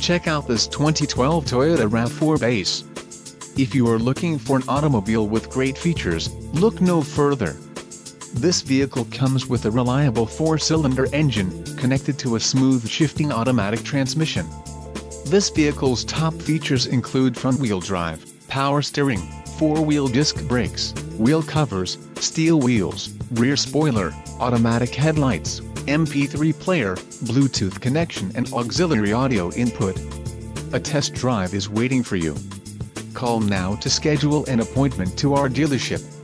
Check out this 2012 Toyota RAV4 base. If you are looking for an automobile with great features, look no further. This vehicle comes with a reliable 4-cylinder engine, connected to a smooth shifting automatic transmission. This vehicle's top features include front-wheel drive, power steering, 4-wheel disc brakes, wheel covers, steel wheels, rear spoiler, automatic headlights, MP3 player, Bluetooth connection and auxiliary audio input. A test drive is waiting for you. Call now to schedule an appointment to our dealership.